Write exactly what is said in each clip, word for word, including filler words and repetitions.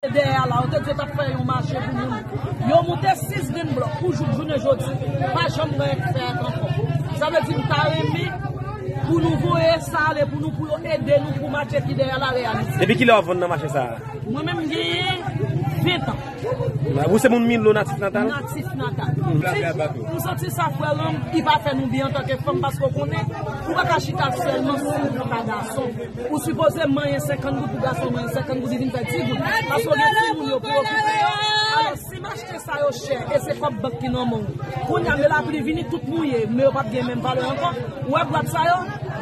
De aia la o tăție ta făi o mașă cu mine. Eu mute sis din bloc, cu juc, june, joci, pașăm noi pe aia. Să vedeți tare mic, cu nu voie sale, cu nu cu ede, nu cu mașă de aia la realitate. De pe chile au avut în mașă sa? Mă mă mge e veta. Vous êtes mon mille le natif natal? Natif natal. Nous sommes ça pour l'homme, il va faire nous bien en tant que femme parce qu'on connaît. Pourquoi pas chita seulement sur ta garçon? Ou supposément il y a cinquante gouttes pour garçon, il y a cinquante gouttes divine petit gouttes. Parce qu'on est pour nous pour. Alors si m'acheter ça au cher et c'est pas banque qui non mon. Qu'on y a la privini tout mouillé, mais on va bien même valeur encore. Ouais boîte ça yo,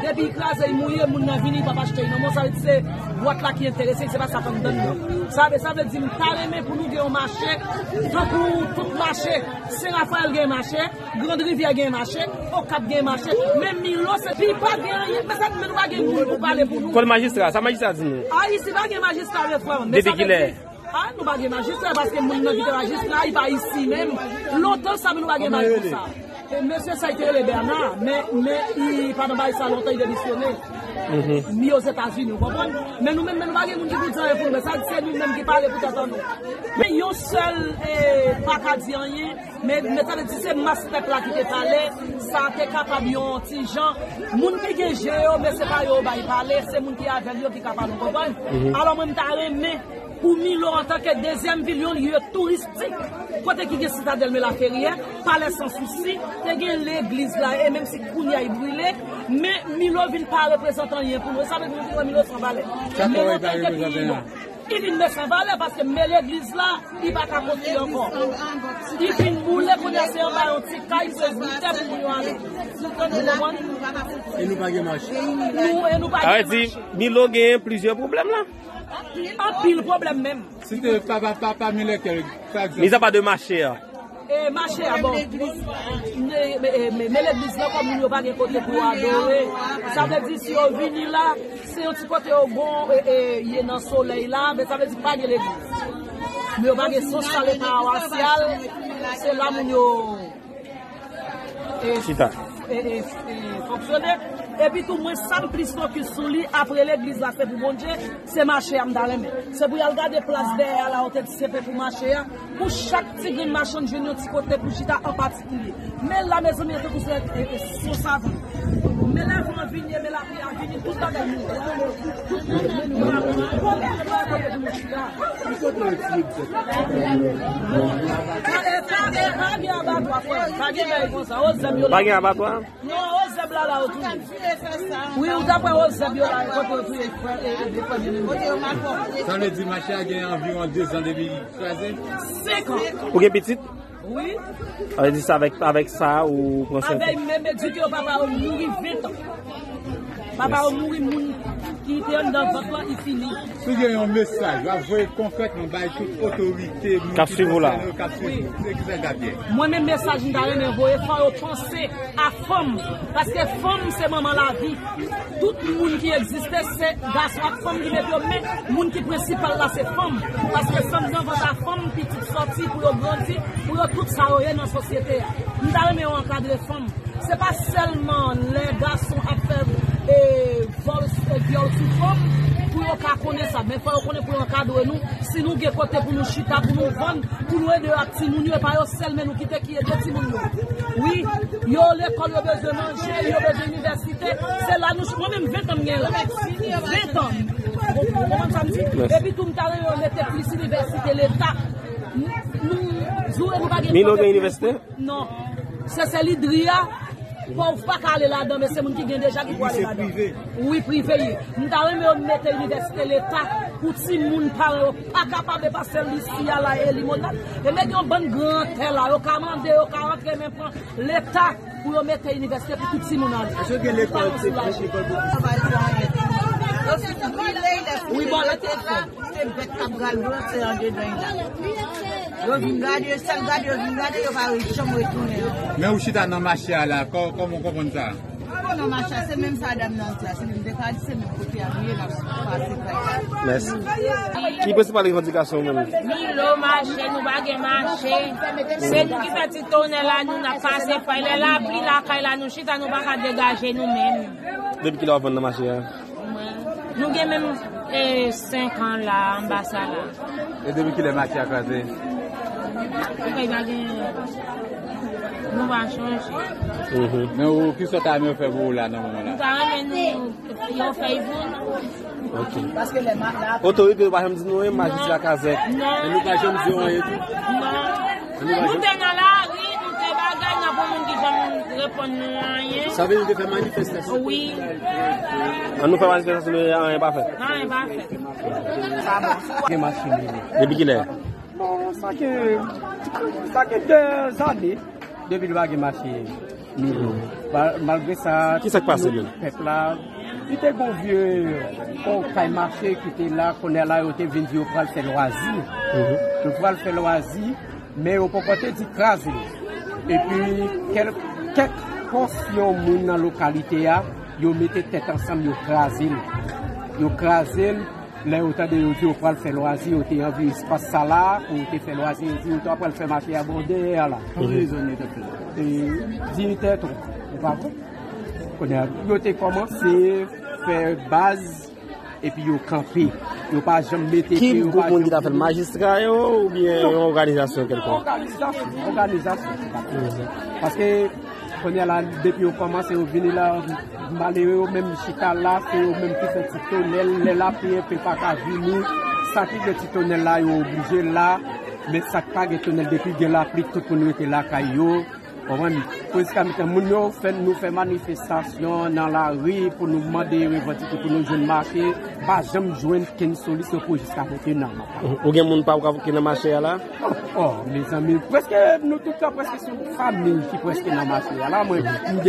depuis classe il mouillé, mon n'a vini pas acheter non mon ça veut dire boîte là qui intéressé, c'est pas ça qu'on donne. Ça ça veut dire carrément pour nous gagner marché. Tout tout marché, Saint-Raphaël gagne marché, Grande Rivière gagne marché, Au Cap gagne marché, même Milo c'est puis pas gagne, mais ça ne va gagne pour parler pour nous. Quel magistrat, ça magistrat dit nous. Ah, ici pas gagne magistrat avec toi, mais ça gagne. Ah, nous pas gagne magistrat parce que mon invité magistrat, il va ici même. Longtemps ça nous pas gagne magistrat. Monsieur ça a été le Bernard, mais mais il pas dans ça longtemps il démissionné. Ni aux États-Unis, vous comprenez? Mais nous-mêmes, nous ne pouvons pas dire que nous sommes c'est nous-mêmes qui parlons pour t'attendre. Mais il y a un seul, pas qu'à dire rien, mais ça veut dire que c'est ma step là qui te parle, ça te capable de petit gens. Les gens qui ont géré, mais ce n'est pas eux qui parlent, c'est les gens qui avaient eux qui parlent, vous comprenez? Alors, même t'as aimé. Pour Milo en tant que deuxième ville, lieu touristique, côté qui est citadelle mais la ferrière, palais sans souci, l'église là, et même si Kounia est brûlée, mais Milo ne pas représentant rien pour nous. Ça veut dire que Milo s'en valait. Il ne s'en valait parce que l'église là, il va pas continuer encore. Il finit de bouler pour nous faire un petit cas, il se boutait pour nous aller. Et nous pas de marché. Et nous pas de marché. Milo a plusieurs problèmes là. Un pile problème même. Si tu pas pas pas militaire, mais ça pas de marché. Et marché bon. Mais mais l'église là comme nous pas de côté pour adorer. Ça veut dire si on vient là, c'est un petit côté au bon et il y a dans soleil là, mais ça veut dire pas de l'église. Mais on pas de social paroissial, c'est là mon et chita. Et fonctionner. Et puis tout le monde sans prise focus sur lui après l'église là fait pour mon Dieu, c'est marché dans les mains. C'est pour y regarder place derrière la hôtel c'est fait pour marcher. Pour chaque petit green marchand de un petit côté pour chita en particulier. Mais la maison mère pour c'est ça. Mais là vous en venez, mais la vie tout ça dans nous. Bagay abattoir. Oui, on a pas osé bien la rencontre et frère. Ça le dimanche a gagné environ deux ans depuis trois ans. cinq ans. Pour quelle petite? Oui. On dit ça avec avec ça ou avec même dit que papa on mourir vite. Papa on mourir moun qui était dans votre il fini. Si j'ai un message, va envoyer concrètement bail toute autorité. Capsuivez là. Moi même message d'aller envoyer faut penser à femme parce que femme c'est maman la vie. Tout le monde qui existe c'est garçon femme qui met mais monde qui principal là c'est femme parce que femme dans votre femme petite sortie pour grandir pour tout ça dans la société. Nous avons encadré les femmes. Ce n'est pas seulement les garçons à faire et vol viol sous femme pour qu'on connaisse ça, mais il faut qu'on connaisse pour encadrer nous. Si nous avons côté pour nous chita, pour nous vendre, pour nous aider à nous, nous ne pas seulement nous quitter qui est de petits monde. Oui, il y a l'école, il y a besoin de manger, il y a besoin de l'université. C'est là nous, moi-même vingt ans, vingt ans. Comment ça me dit? Et puis tout le temps, on était plus l'université, l'État. Milo de l'université? Non. C'est l'Idria. Il ne faut pas aller là-dedans, mais c'est les gens qui viennent déjà qui vont aller là-dedans. Oui, privé. Nous avons mis l'université de l'État pour que les gens ne soient pas capables de passer l'ici à la limonade. Et nous avons un bon grand tel là. Nous avons commandé, nous avons rentré même l'État pour mettre l'université pour que les gens ne soient pas l'école. Oui, bon, là, c'est bête cabral, c'est en dedans. Mais où chita dans marché là, comment on comprend ça? Dans marché, c'est même ça dame dans ça, c'est même décalé, c'est même côté à rien là, c'est pas ça. Qui peut parler revendication même? Milo marché, nous bague marché. C'est nous qui fait tourner là, nous n'a pas assez faille là, pris la caille là, nous chita nous pas dégager nous-mêmes. Depuis qu'il a vendu dans marché. Nous gagne même Et cinq ans là, en Bassa là. Et depuis qu'il est marché à casé? Nous va changer. Mais qui sont à nous faire vous là dans le moment là? Nous avons fait vous. Ok. Parce que les marques là. Autorité, nous ne pouvons pas marcher à casé. Nous ne pouvons pas dire rien. Non. Nous sommes là. Ça veut dire que vous faites manifestation? Oui. On nous fait manifestation, mais on n'est pas fait. On n'est pas fait. Quelle machine? Depuis qu'il est? Bon, ça fait deux années depuis qu'il est marché. Malgré ça, qui s'est passé? Le peuple là, il était bon vieux, quand il a marché, qui était là, qu'on est là, il était venu au pral faire loisir. Le pral fait loisir, mais au côté du crasé. Et puis, quelques portions de la localité, ils mettent tête ensemble, ils crasent. Ils crasent, là, ils ont dit, on va faire loisir, ils ont vu l'espace là, ils ont fait loisir, ils ont dit, on va faire marché à Bondé, là. Ils ont dit, ils ont commencé à faire base, et puis ils ont campé. Yo pas jamais été qui vous comprenez qui a fait magistrat ou bien une organisation quelque organisation organisation parce que on est là depuis au commencé au venir là malheureux même chita là c'est au même qui fait tunnel les la peut pas qu'à venir ça qui petit tunnel là yo obligé là mais ça pas que tunnel depuis que la pluie tout pour nous était là caillou on va presque nous fait nous fait manifestation dans la rue pour nous demander revendiquer pour nos jeunes marchés pas jamais joindre qu'une solution pour jusqu'à maintenant. Ou bien monde pas qui dans marché là. Oh mes amis presque nous tout ça presque c'est une famille qui presque dans marché là moi une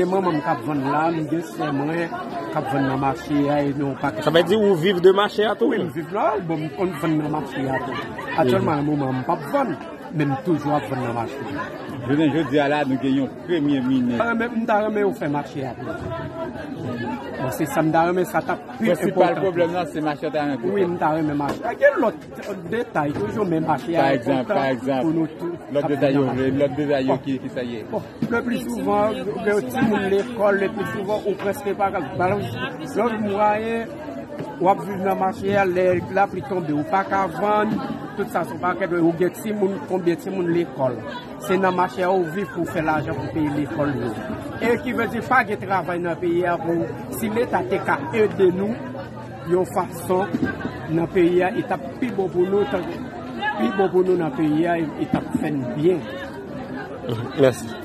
maman qui vend là une sœur moi qui vend dans marché et non pas ça veut dire ou vivre de marché à tout. Oui, vivre là bon on vend dans marché à tout. Actuellement maman pas vendre même toujours à vendre dans marché. Je dis à la, nous gagnons premier ministre. On fait marché à tout. C'est ça, on ça tape plus important. Le principal problème, c'est marché à tout. Oui, on marché. Quel autre détail, toujours même marché à tout. Par exemple, par exemple. L'autre détail, l'autre détail qui ça y est. Le plus souvent, l'école, le plus souvent, on presque pas. L'autre moyen, on vit dans le marché, la pluie tombe, ou pas qu'à vendre. Tout ça, c'est pas que vous avez combien de monde l'école. C'est dans le marché où vous vivez pour faire l'argent pour payer l'école. Et qui veut dire pas que travail dans le pays. Si l'État a aidé nous, il y a une façon dans le pays, il est plus bon pour nous, plus bon pour nous dans le pays, il est fait bien. Merci.